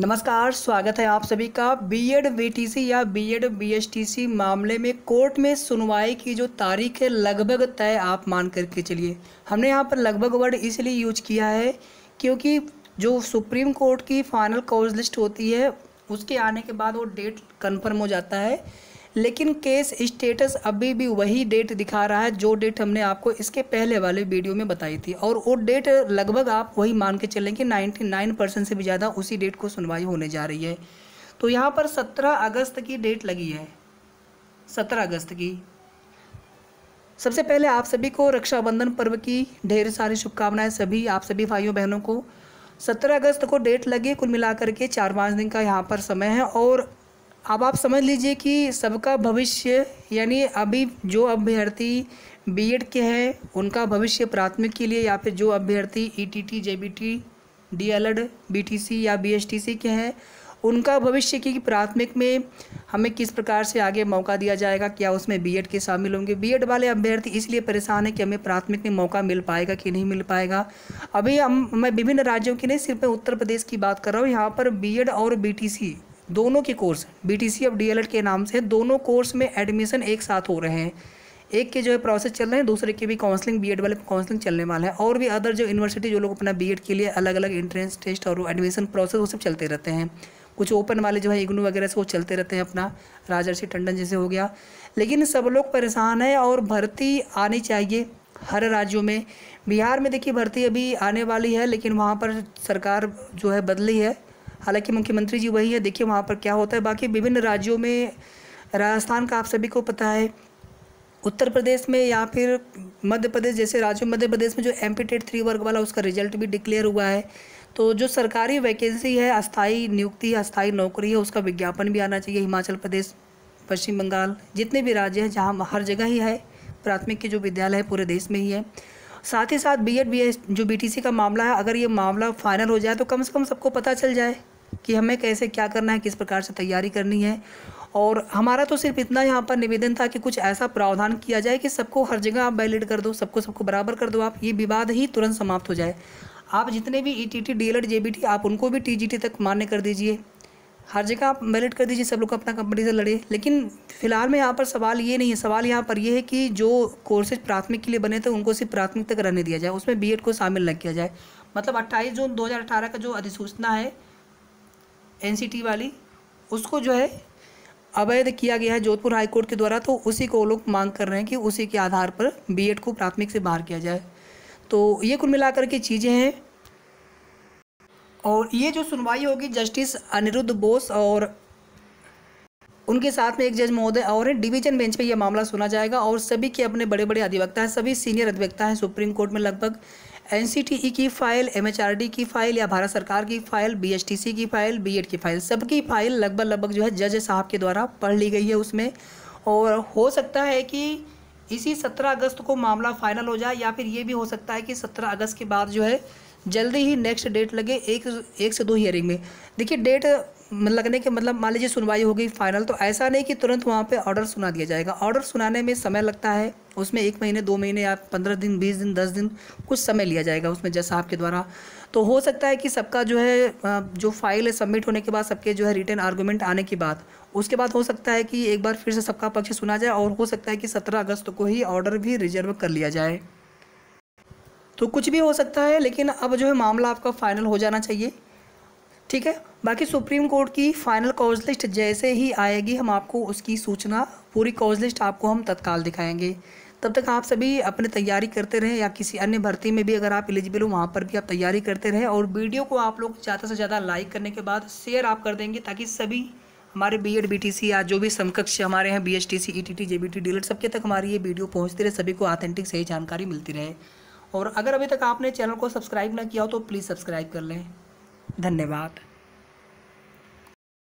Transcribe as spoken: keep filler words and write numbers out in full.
नमस्कार, स्वागत है आप सभी का। बीएड बीटीसी या बीएड बीएसटीसी मामले में कोर्ट में सुनवाई की जो तारीख है लगभग तय आप मान करके चलिए। हमने यहाँ पर लगभग वर्ड इसलिए यूज किया है क्योंकि जो सुप्रीम कोर्ट की फाइनल कॉज लिस्ट होती है उसके आने के बाद वो डेट कन्फर्म हो जाता है, लेकिन केस स्टेटस अभी भी वही डेट दिखा रहा है जो डेट हमने आपको इसके पहले वाले वीडियो में बताई थी। और वो डेट लगभग आप वही मान के चलें कि निन्यानवे परसेंट से भी ज़्यादा उसी डेट को सुनवाई होने जा रही है। तो यहाँ पर सत्रह अगस्त की डेट लगी है, सत्रह अगस्त की। सबसे पहले आप सभी को रक्षाबंधन पर्व की ढेर सारी शुभकामनाएँ, सभी आप सभी भाइयों बहनों को। सत्रह अगस्त को डेट लगी, कुल मिला करके चार पाँच दिन का यहाँ पर समय है। और अब आप समझ लीजिए कि सबका भविष्य यानी अभी जो अभ्यर्थी बीएड के हैं उनका भविष्य प्राथमिक के लिए, या फिर जो अभ्यर्थी ईटीटी, जेबीटी, डीएलएड, बीटीसी या बीएसटीसी के हैं उनका भविष्य की प्राथमिक में हमें किस प्रकार से आगे मौका दिया जाएगा, क्या उसमें बीएड के शामिल होंगे। बीएड वाले अभ्यर्थी इसलिए परेशान है कि हमें प्राथमिक में मौका मिल पाएगा कि नहीं मिल पाएगा। अभी हम मैं विभिन्न राज्यों की नहीं, सिर्फ मैं उत्तर प्रदेश की बात कर रहा हूँ। यहाँ पर बीएड और बीटीसी दोनों के कोर्स, बीटीसी और डीएलएड के नाम से दोनों कोर्स में एडमिशन एक साथ हो रहे हैं। एक के जो है प्रोसेस चल रहे हैं, दूसरे के भी काउंसलिंग, बीएड वाले काउंसलिंग चलने वाला है। और भी अदर जो यूनिवर्सिटी जो लोग अपना बीएड के लिए अलग अलग एंट्रेंस टेस्ट और एडमिशन प्रोसेस वो सब चलते रहते हैं। कुछ ओपन वाले जो है इग्नू वगैरह से वो चलते रहते हैं, अपना राजर्षि टंडन जैसे हो गया। लेकिन सब लोग परेशान हैं और भर्ती आनी चाहिए हर राज्यों में। बिहार में देखिए भर्ती अभी आने वाली है, लेकिन वहाँ पर सरकार जो है बदली है, हालांकि मुख्यमंत्री जी वही है। देखिए वहाँ पर क्या होता है। बाकी विभिन्न राज्यों में राजस्थान का आप सभी को पता है, उत्तर प्रदेश में या फिर मध्य प्रदेश जैसे राज्यों, मध्य प्रदेश में जो एम पी टेट थ्री वर्ग वाला उसका रिजल्ट भी डिक्लेयर हुआ है। तो जो सरकारी वैकेंसी है, अस्थाई नियुक्ति, अस्थाई नौकरी है, उसका विज्ञापन भी आना चाहिए। हिमाचल प्रदेश, पश्चिम बंगाल, जितने भी राज्य हैं जहाँ हर जगह ही है प्राथमिक के जो विद्यालय है पूरे देश में ही है। साथ ही साथ बीएड बीएस जो बीटीसी का मामला है, अगर ये मामला फाइनल हो जाए तो कम से कम सबको पता चल जाए कि हमें कैसे क्या करना है, किस प्रकार से तैयारी करनी है। और हमारा तो सिर्फ इतना यहाँ पर निवेदन था कि कुछ ऐसा प्रावधान किया जाए कि सबको हर जगह आप वैलिड कर दो, सबको सबको बराबर कर दो आप, ये विवाद ही तुरंत समाप्त हो जाए। आप जितने भी E T T, D El Ed, J B T, आप उनको भी टी जी टी तक मान्य कर दीजिए, हर जगह आप वैलिड कर दीजिए, सब लोग अपना कंपनी से लड़े। लेकिन फिलहाल में यहाँ पर सवाल ये नहीं है, सवाल यहाँ पर ये है कि जो कोर्सेज प्राथमिक के लिए बने थे उनको सिर्फ प्राथमिक तक रहने दिया जाए, उसमें बीएड को शामिल न किया जाए। मतलब अट्ठाईस जून दो हज़ार अठारह का जो अधिसूचना है एनसीटी वाली, उसको जो है अवैध किया गया है जोधपुर हाई कोर्ट के द्वारा। तो उसी को लोग मांग कर रहे हैं कि उसी के आधार पर बीएड को प्राथमिक से बाहर किया जाए। तो ये कुल मिलाकर के चीज़ें हैं। और ये जो सुनवाई होगी जस्टिस अनिरुद्ध बोस और उनके साथ में एक जज महोदय और हैं, डिवीजन बेंच पे यह मामला सुना जाएगा। और सभी के अपने बड़े बड़े अधिवक्ता हैं, सभी सीनियर अधिवक्ता हैं सुप्रीम कोर्ट में। लगभग एनसीटीई की फ़ाइल, एमएचआरडी की फ़ाइल या भारत सरकार की फ़ाइल, बीएसटीसी की फ़ाइल, बीएड की फ़ाइल, सबकी फ़ाइल लगभग लगभग जो है जज साहब के द्वारा पढ़ ली गई है उसमें। और हो सकता है कि इसी सत्रह अगस्त को मामला फाइनल हो जाए, या फिर ये भी हो सकता है कि सत्रह अगस्त के बाद जो है जल्दी ही नेक्स्ट डेट लगे एक एक से दो हियरिंग में। देखिए डेट लगने के मतलब मान लीजिए सुनवाई हो गई फाइनल, तो ऐसा नहीं कि तुरंत वहाँ पे ऑर्डर सुना दिया जाएगा। ऑर्डर सुनाने में समय लगता है, उसमें एक महीने, दो महीने या पंद्रह दिन, बीस दिन, दस दिन कुछ समय लिया जाएगा उसमें जज साहब के द्वारा। तो हो सकता है कि सबका जो है जो फाइल है सबमिट होने के बाद, सबके जो है रिटर्न आर्गूमेंट आने के बाद, उसके बाद हो सकता है कि एक बार फिर से सबका पक्ष सुना जाए। और हो सकता है कि सत्रह अगस्त को ही ऑर्डर भी रिजर्व कर लिया जाए। तो कुछ भी हो सकता है, लेकिन अब जो है मामला आपका फ़ाइनल हो जाना चाहिए, ठीक है। बाकी सुप्रीम कोर्ट की फ़ाइनल कॉज लिस्ट जैसे ही आएगी हम आपको उसकी सूचना, पूरी कॉज लिस्ट आपको हम तत्काल दिखाएंगे। तब तक आप सभी अपनी तैयारी करते रहें, या किसी अन्य भर्ती में भी अगर आप एलिजिबल हो वहाँ पर भी आप तैयारी करते रहें। और वीडियो को आप लोग ज़्यादा से ज़्यादा लाइक करने के बाद शेयर आप कर देंगे, ताकि सभी हमारे बीएड, बीटीसी या जो भी समकक्ष हमारे हैं बीएसटीसी, ईटीटी, जेबीटी, डीएलएड सबके तक हमारी ये वीडियो पहुँचती रहे, सभी को ऑथेंटिक सही जानकारी मिलती रहे। और अगर अभी तक आपने चैनल को सब्सक्राइब ना किया हो तो प्लीज़ सब्सक्राइब कर लें। धन्यवाद।